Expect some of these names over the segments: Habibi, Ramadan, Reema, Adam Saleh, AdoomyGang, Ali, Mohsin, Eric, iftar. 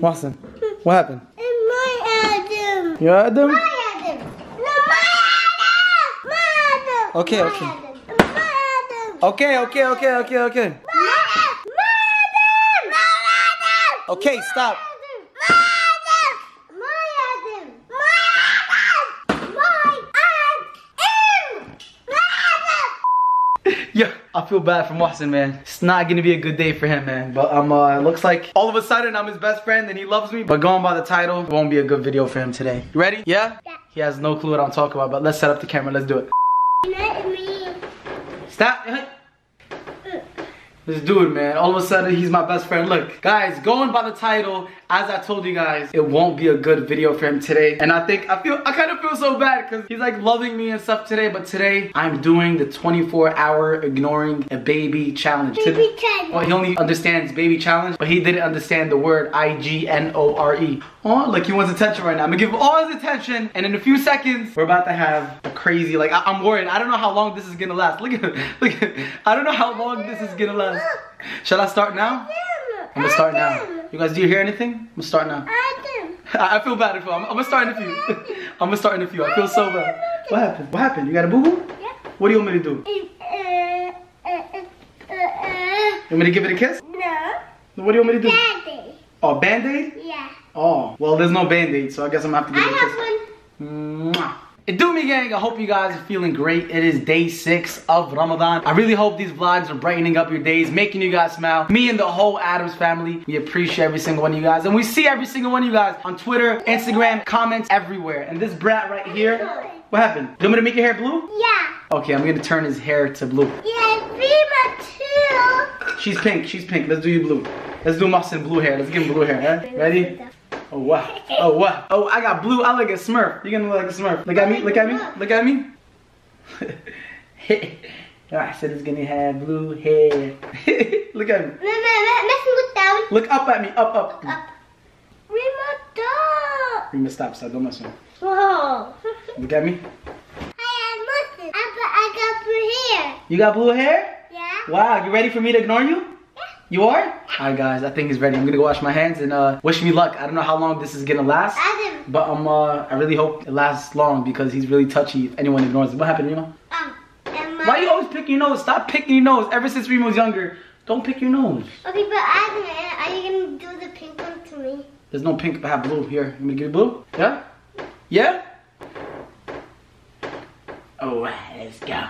Mohsin, what happened? It's my Adam. Your Adam? My Adam. No, my Adam. My Adam. Okay, my okay. Adam. My Adam. Okay, okay, okay, okay, okay. My Adam. My Adam. My Adam. Okay, my stop. Yeah, I feel bad for Mohsin, man. It's not gonna be a good day for him, man. But it looks like all of a sudden I'm his best friend and he loves me. But going by the title, it won't be a good video for him today. You ready? Yeah? Yeah. He has no clue what I'm talking about, but let's set up the camera. Let's do it. Let me. Stop. This dude, man, all of a sudden he's my best friend. Look, guys, going by the title, as I told you guys, it won't be a good video for him today. And I kind of feel so bad because he's like loving me and stuff today. But today, I'm doing the 24-hour ignoring a baby challenge. Baby challenge. Well, he only understands baby challenge, but he didn't understand the word I-G-N-O-R-E. Oh, look, he wants attention right now. I'm gonna give him all his attention. And in a few seconds, we're about to have a crazy, like, I'm worried. I don't know how long this is gonna last. Look at him. Look at him. I don't know how long this is gonna last. Shall I start now? I'm gonna start now. You guys, do you hear anything? I'm gonna start now. I feel bad. I'm gonna start in a few. I'm gonna start in a few. I feel so bad. What happened? What happened? You got a boo boo? Yeah. What do you want me to do? You want me to give it a kiss? No. What do you want me to do? Band-aid. Oh, band-aid? Yeah. Oh, well, there's no band-aid, so I guess I'm gonna have to give it a kiss. I have one. Mwah. AdoomyGang gang, I hope you guys are feeling great. It is day 6 of Ramadan. I really hope these vlogs are brightening up your days, making you guys smile. Me and the whole Adams family, we appreciate every single one of you guys. And we see every single one of you guys on Twitter, Instagram, comments, everywhere. And this brat right here, what happened? Do you want me to make your hair blue? Yeah. Okay, I'm gonna turn his hair to blue. Yeah, Reema too. She's pink, she's pink. Let's do you blue. Let's do Mohsin blue hair. Let's give him blue hair, eh? Ready? Oh wow, oh wow. Oh, I got blue, I look like a smurf. You're gonna look like a smurf. Look at me, look at me, look at me. I said it's gonna have blue hair. Look at me. Look down. Look up at me, up, up. Look up. Reema, stop. Reema, stop, stop, don't mess with me. Whoa. Look at me. I am Muslim, I got blue hair. You got blue hair? Yeah. Wow, you ready for me to ignore you? You are? Alright guys, I think he's ready. I'm gonna go wash my hands and wish me luck. I don't know how long this is gonna last. Adam. But I really hope it lasts long because he's really touchy if anyone ignores him. What happened, Reema? Why are you always picking your nose? Stop picking your nose. Ever since Reema was younger, don't pick your nose. Okay, but Adam, are you gonna do the pink one to me? There's no pink, but I have blue. Here, I'm gonna give you blue. Yeah? Yeah? Oh, let's go.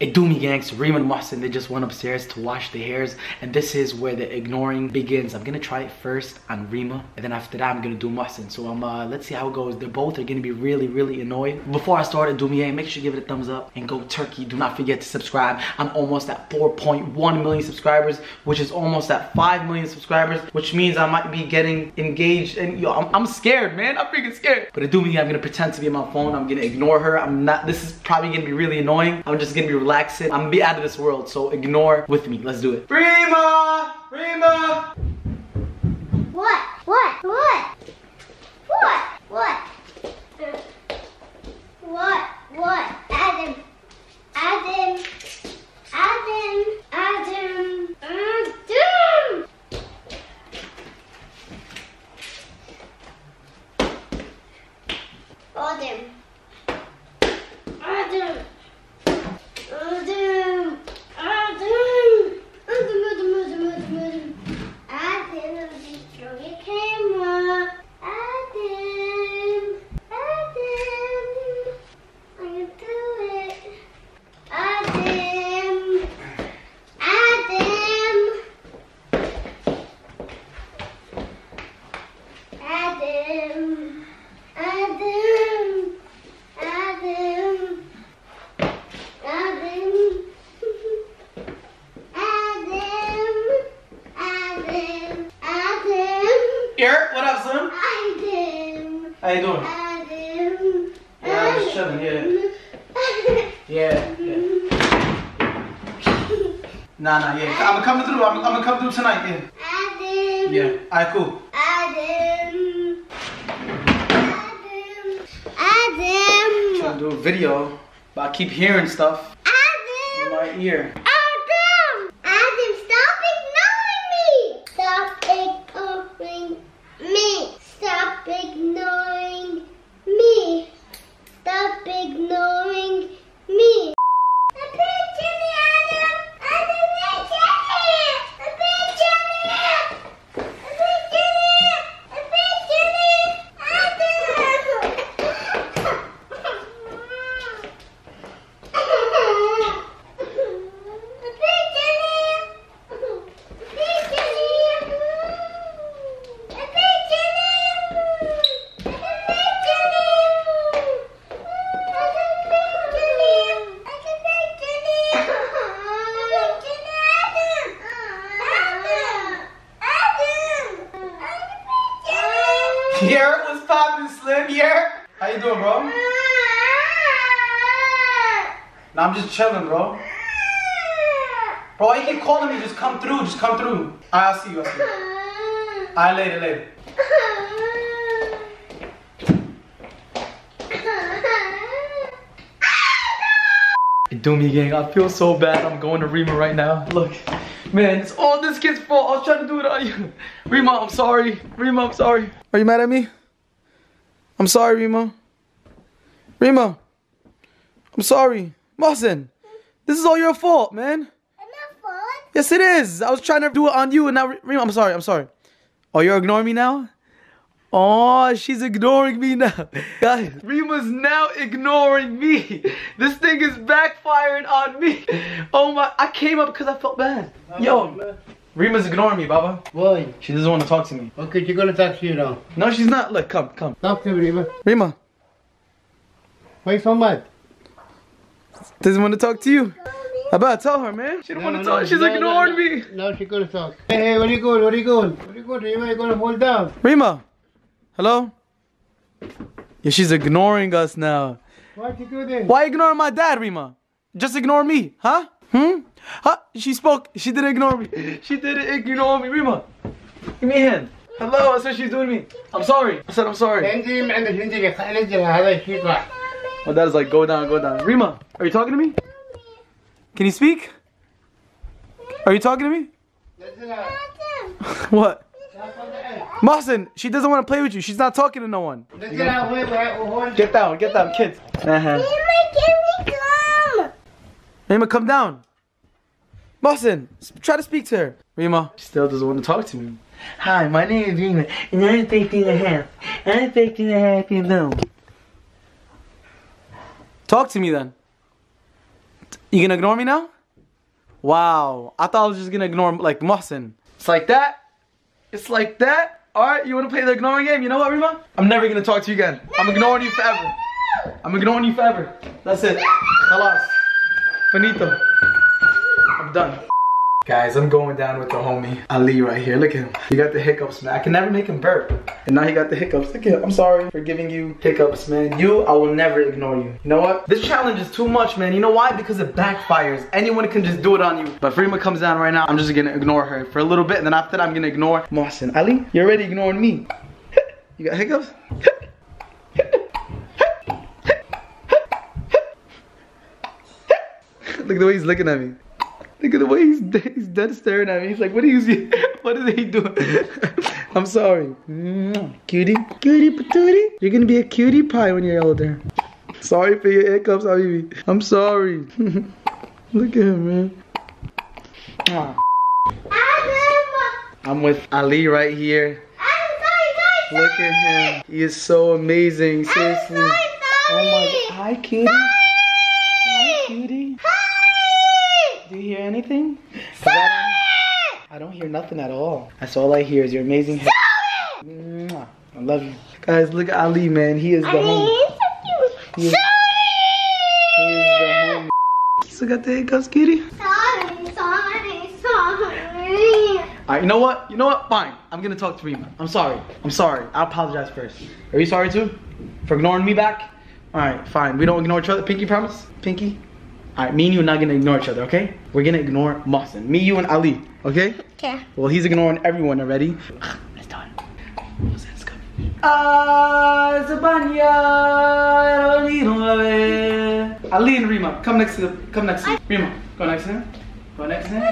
AdoomyGang gangs, Reema and Mohsin, they just went upstairs to wash their hairs, and this is where the ignoring begins. I'm gonna try it first on Reema, and then after that I'm gonna do Mohsin. So let's see how it goes. They're both are gonna be really, really annoyed. Before I start, AdoomyGang, make sure you give it a thumbs up and go turkey. Do not forget to subscribe. I'm almost at 4.1 million subscribers, which is almost at 5 million subscribers, which means I might be getting engaged. And yo, I'm scared, man. I'm freaking scared. But AdoomyGang, I'm gonna pretend to be on my phone. I'm gonna ignore her. I'm not. This is probably gonna be really annoying. I'm just gonna be. Relax it. I'm gonna be out of this world, so ignore with me. Let's do it. Reema! Reema! What? What? What? What? What? What? What? Adam. Adam. Adam. Adam. Adam. Adam. Adam. Adam, Adam, Adam, Adam, show your camera. Adam, Adam, I can do it. Adam, Adam, Adam, Adam, Adam. Adam, Adam, Adam, Adam. Eric, what up, son? Adam. How you doing? Adam. Yeah, I'm just chilling, yeah. Yeah, yeah. Nah, yeah. I'm coming through, I'm coming through tonight, yeah. Adam. Yeah, alright, cool. Adam. Adam. Adam. I'm trying to do a video. But I keep hearing stuff Adam, in my ear. Adam! Adam, stop ignoring me! Stop ignoring me! Here, what's poppin', Slim? Here? How you doing, bro? Nah, I'm just chilling, bro. Bro, you keep calling me. Just come through. Just come through. I'll see you. I'll see you. Alright, later, later. Adoomy gang, I feel so bad. I'm going to Reema right now. Look, man, it's all this kid's fault. I was trying to do it on you. Reema, I'm sorry. Reema, I'm sorry. Are you mad at me? I'm sorry, Reema. Reema, I'm sorry. Mohsin, this is all your fault, man. It's not fault. Yes, it is. I was trying to do it on you, and now Reema, I'm sorry. I'm sorry. Oh, you're ignoring me now? Oh, she's ignoring me now. Guys, Reema's now ignoring me. This thing is backfiring on me. Oh my, I came up because I felt bad. Yo, Reema's ignoring me, Baba. Why? She doesn't want to talk to me. Okay, she's gonna talk to you now. No, she's not. Look, come, come. Talk to me, Reema. Reema. Why you so mad? Doesn't want to talk to you. I better tell her, man. She don't want to talk. She's ignoring me. No, she's gonna talk. Hey, hey, where are you going? Where are you going? Where are you going, Reema? You're gonna fall down. Reema. Hello? Yeah, she's ignoring us now. Why'd you do this? Why ignore my dad, Reema? Just ignore me, huh? Hmm? Huh? She spoke. She didn't ignore me. She didn't ignore me. Reema, give me a hand. Hello, that's what she's doing to me. I'm sorry. I said I'm sorry. My dad is like, go down, go down. Reema, are you talking to me? Can you speak? Are you talking to me? What? Mohsin, she doesn't want to play with you. She's not talking to no one. Get down, get down, kids. Reema, come. Reema, come down. Mohsin, try to speak to her. Reema, she still doesn't want to talk to me. Hi, my name is Reema, and I'm 13 and a half. I'm 13 and a half, you know. Talk to me then. You gonna ignore me now? Wow, I thought I was just gonna ignore like Mohsin. It's like that. It's like that. Alright, you wanna play the ignoring game? You know what, Reema? I'm never gonna talk to you again. No, I'm ignoring you forever. No. I'm ignoring you forever. That's it. Halas. Finito. I'm done. Guys, I'm going down with the homie Ali right here. Look at him. He got the hiccups, man. I can never make him burp. And now he got the hiccups. Look at him. I'm sorry for giving you hiccups, man. You, I will never ignore you. You know what? This challenge is too much, man. You know why? Because it backfires. Anyone can just do it on you. But if Reema comes down right now, I'm just gonna ignore her for a little bit. And then after that, I'm gonna ignore Mohsin. Ali, you're already ignoring me. You got hiccups? Look at the way he's looking at me. Look at the way he's dead staring at me. He's like, what is he doing? I'm sorry. Cutie. Cutie patootie. You're gonna be a cutie pie when you're older. Sorry for your hiccups, Habibi. I'm sorry. Look at him, man. I'm with Ali right here. Look at him. He is so amazing. Seriously. Oh my god. Hi, cutie. Hi, cutie. Do you hear anything? I don't hear nothing at all. That's all I hear is your amazing head. I love you. Guys, look at Ali, man. He is the homie. He is the homie. You still got the hiccups, kitty? Sorry. Alright, you know what? You know what? Fine. I'm gonna talk to Reema. I'm sorry. I'm sorry. I apologize first. Are you sorry too? For ignoring me back? Alright, fine. We don't ignore each other. Pinky, promise? Pinky? Alright, me and you are not gonna ignore each other, okay? We're gonna ignore Mohsin. Me, you, and Ali, okay? Okay. Well, he's ignoring everyone already. Let's do it. Mohsin's coming. Ali and Reema, come next to Reema, go next to him. Go next to him.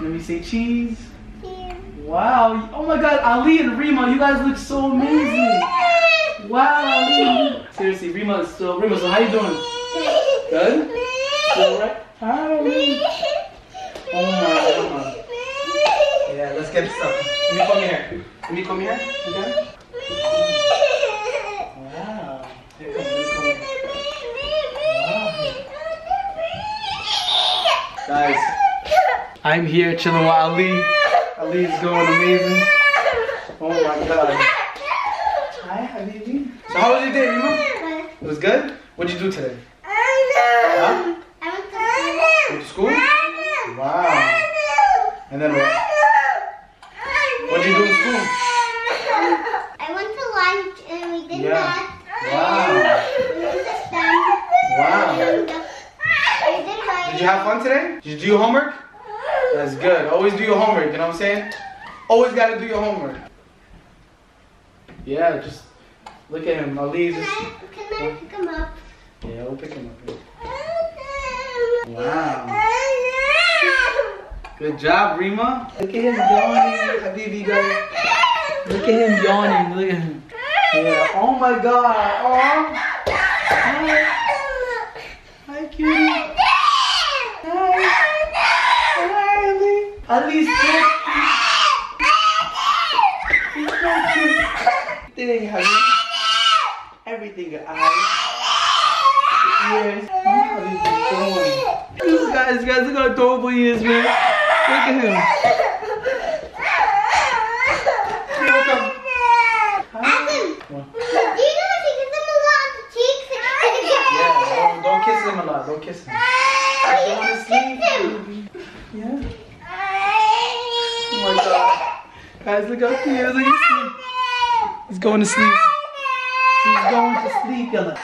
Let me say cheese. Yeah. Wow. Oh my god, Ali and Reema, you guys look so amazing. Wow, Ali. Seriously, Reema is so. Reema, so how you doing? Good? Right. Hi. Oh my. Yeah, let's get this up. Let me come here. Okay. Wow. Here, come here. Wow. Guys, I'm here chilling with Ali. Ali's going amazing. Oh my god. Hi, Habibi. So how was your day, Reema? It was good? What'd you do today? Huh? School? Wow. And then what? What did you do in school? I went to lunch Did you do your homework? That's good. Always do your homework, you know what I'm saying? Always gotta do your homework. Yeah, just look at him. Ali's just... Can I pick him up? Yeah, we'll pick him up. Wow. Good job, Reema. Look at him yawning, Habibi guys. Look at him yawning, look at him. Yeah. Oh my god. Oh. Hi. Hi, cutie. Hi. Hi, Ali. Ali's cute. He's so cute. Everything, honey. Everything, your eyes. Your ears. This guys, look how adorable he is, man. Look at him. Yeah, don't kiss him a lot. Don't kiss him. I don't want to sleep. Yeah. Oh my god. Guys, look how cute he is. Look at him. He's going to sleep. He's going to sleep, y'all.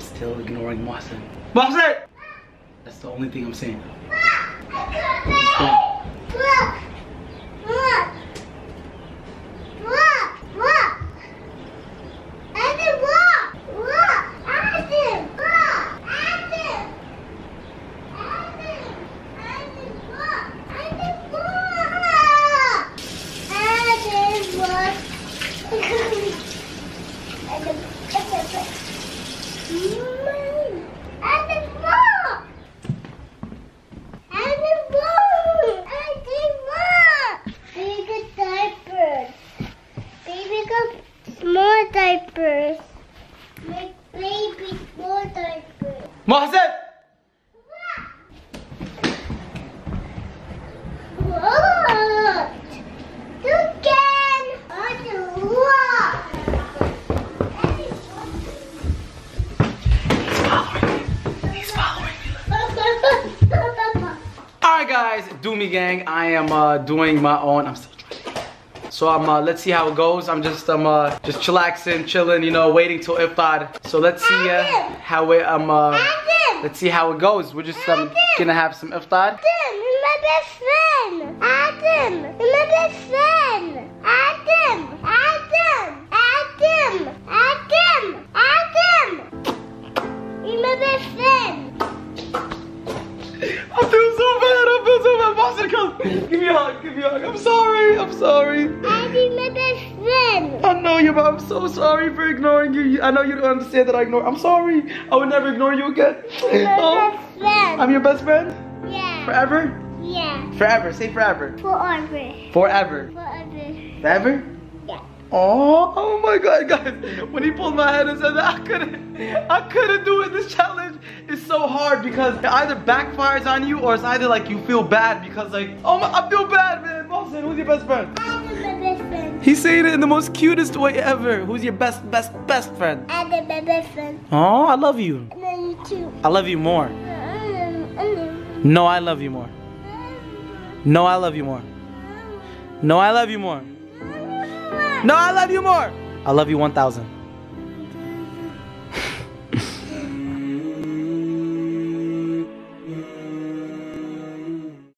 Still ignoring Mohsin. Mohsin! That's the only thing I'm saying. Mohsin! What? You can walk. He's following me. He's following me. Alright guys, Adoomy Gang. I am doing my own. I'm still trying to eat. So I'm let's see how it goes. I'm just chillaxing, chilling, you know, waiting till iftar. So let's see how it let's see how it goes. We're just gonna have some iftar. Adam, you're my best friend. Adam, you're my best friend. Adam, Adam, Adam, Adam, Adam, you're my best friend. I feel so bad. I feel so bad. Mohsin, come. Give me a hug. Give me a hug. I'm sorry. I'm sorry. Adam, my best friend. I know you, but I'm so sorry for ignoring you. I know you don't understand that I ignore. I'm sorry. I would never ignore you again. You're my best friend. I'm your best friend? Yeah. Forever? Yeah. Forever. Say forever. Forever. Forever. Forever. Forever? Yeah. Oh, oh my god, guys. When he pulled my head and said that, I couldn't do it. This challenge is so hard because it either backfires on you or it's either like you feel bad because like, oh my, I feel bad, man. Mohsin, who's your best friend? He's saying it in the most cutest way ever. Who's your best friend? Adam, my best friend. Oh, I love you. I love you too. I love you more. No, I love you more. No, I love you more. No, I love you more. No, I love you more. I love you 1,000.